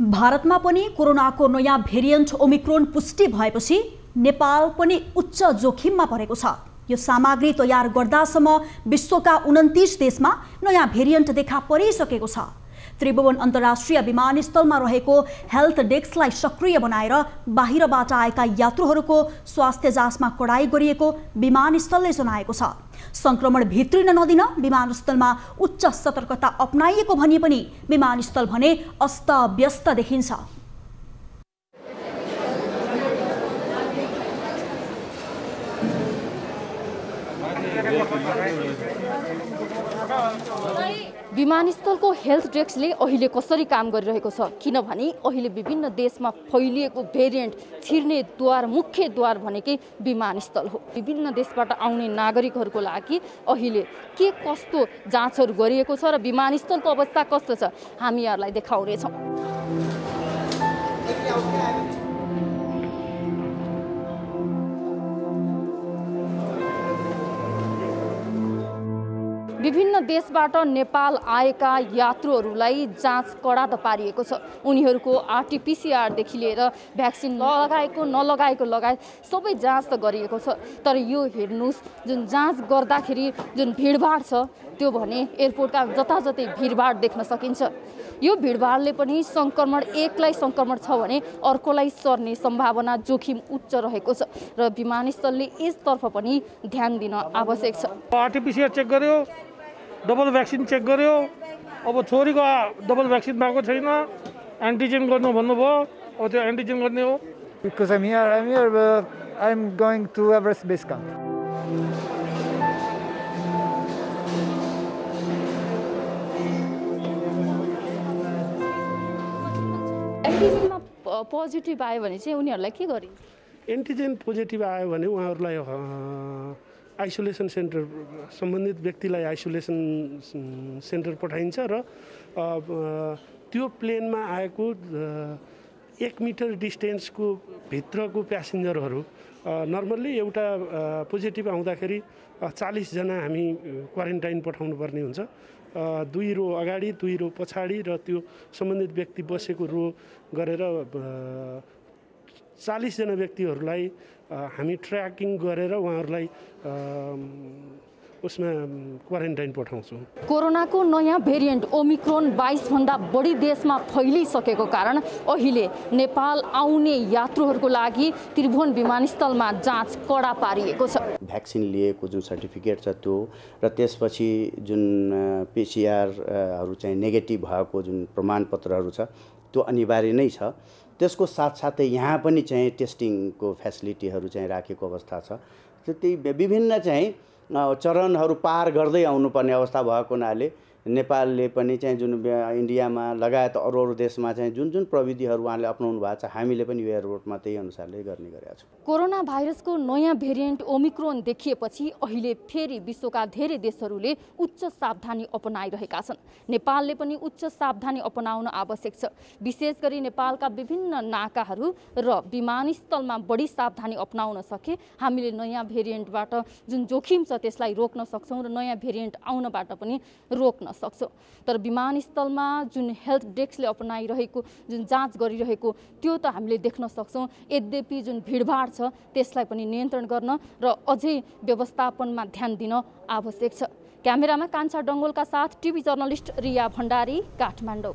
भारतमा पनि कोरोनाको नयाँ भेरिएन्ट ओमिक्रोन पुष्टि भएपछि नेपाल पनि उच्च जोखिममा परेको छ। यो सामग्री तयार गर्दासम्म विश्वका 29 देशमा नयाँ भेरिएन्ट देखा परिसकेको छ। त्रिभुवन अन्तर्राष्ट्रिय विमानस्थलमा रहेको हेल्थ डेस्कलाई सक्रिय बनाएर बाहिरबाट आएका यात्रुहरूको स्वास्थ्य जाँचमा कडाई गरिएको विमानस्थलले जनाएको छ। संक्रमण भित्रिन नदिन विमानस्थलमा उच्च सतर्कता अपनाइएको भनी पनि विमानस्थल भने अस्तव्यस्त देखिन्छ। विमानस्थलको हेल्थ डेस्कले अहिले कसरी काम गरिरहेको छ, किनभने अहिले विभिन्न देशमा फैलिएको भेरिएन्ट छिर्ने द्वार, मुख्य द्वार भनेकै विमानस्थल हो। विभिन्न देशबाट आउने नागरिकहरूको लागि अहिले के कस्तो जाँचहरू गरिएको छ र विमानस्थलको अवस्था कस्तो छ हामी यहाँलाई देखाउनेछौँ। विभिन्न देशबाट नेपाल आएका यात्रुहरूलाई जाँच कडा त पारिएको छ। उनीहरूको आरटीपीसीआरदेखि लिएर भ्याक्सिन लगाएको नलगाएको लगायत सबै जाँच त गरिएको छ। तर यो हेर्नुहोस्, जुन जाँच गर्दाखेरि जुन भीडभाड छ त्यो भने एयरपोर्टका जताजतै भीडभाड देख्न सकिन्छ। यो भीडभाडले पनि सङ्क्रमण एकलाई सङ्क्रमण छ भने अर्कोलाई सर्ने सम्भावना, जोखिम उच्च रहेको छ र विमानस्थलले यसतर्फ पनि ध्यान दिन आवश्यक छ। आरटीपीसीआर चेक गर्यो, डबल भ्याक्सिन चेक गर्यो। अब छोरीको डबल भ्याक्सिन भएको छैन, एन्टिजन गर्नु भन्नुभयो, अब त्यो एन्टिजन गर्ने हो। Because I'm here I'm going to Everest base camp. एन्टिजनमा पोजिटिभ आयो भने चाहिँ उनीहरूलाई के गरिन्छ? एन्टिजन पोजिटिभ आयो भने उहाँहरूलाई आइसोलेसन सेन्टर, सम्बन्धित व्यक्तिलाई आइसोलेसन सेन्टर पठाइन्छ र त्यो प्लेनमा आएको 1 मिटर डिस्टेन्सको भित्रको प्यासेन्जरहरू नर्मल्ली एउटा पोजिटिभ आउँदाखेरि 40 जना हामी क्वारेन्टाइन पठाउनुपर्ने हुन्छ। 2 रो अगाडि, 2 रो पछाडि र त्यो सम्बन्धित व्यक्ति बसेको रो गरेर 40 जना व्यक्तिहरूलाई हामी ट्र्याकिङ गरेर उहाँहरूलाई उसमा क्वारेन्टाइन पठाउँछौँ। कोरोनाको नयाँ भेरिएन्ट ओमिक्रोन 22 भन्दा बढी देशमा फैलिसकेको कारण अहिले नेपाल आउने यात्रुहरूको लागि त्रिभुवन विमानस्थलमा जाँच कडा पारिएको छ। भ्याक्सिन लिएको जुन सर्टिफिकेट छ त्यो र त्यसपछि जुन पिसिआरहरू चाहिँ नेगेटिभ भएको जुन प्रमाणपत्रहरू छ त्यो अनिवार्य नै छ। त्यसको साथसाथै यहाँ पनि चाहिँ टेस्टिङको फेसिलिटीहरू चाहिँ राखेको अवस्था छ। त्यही विभिन्न चाहिँ चरणहरू पार गर्दै आउनुपर्ने अवस्था भएको हुनाले नेपालले पनि चाहिँ जुन इन्डियामा लगायत अरू देशमा चाहिँ जुन प्रविधिहरू उहाँले अपनाउनु भएको छ हामीले पनि एयरपोर्टमा त्यही अनुसारले गर्ने गरेका छौँ। कोरोना भाइरसको नयाँ भेरिएन्ट ओमिक्रोन देखिएपछि अहिले फेरि विश्वका धेरै देशहरूले उच्च सावधानी अपनाइरहेका छन्। नेपालले पनि उच्च सावधानी अपनाउन आवश्यक छ। विशेष गरी नेपालका विभिन्न नाकाहरू र विमानस्थलमा बढी सावधानी अपनाउन सके हामीले नयाँ भेरिएन्टबाट जुन जोखिम छ त्यसलाई रोक्न सक्छौँ र नयाँ भेरिएन्ट आउनबाट पनि रोक्न सक्छौँ। तर विमानस्थलमा जुन हेल्थ डेस्कले अपनाइरहेको जुन जाँच गरिरहेको त्यो त हामीले देख्न सक्छौँ। यद्यपि जुन भीडभाड छ त्यसलाई पनि नियन्त्रण गर्न र अझै व्यवस्थापनमा ध्यान दिन आवश्यक छ। क्यामेरामा कान्छा डंगोलका साथ टिभी जर्नलिस्ट रिया भंडारी, काठमाडौँ।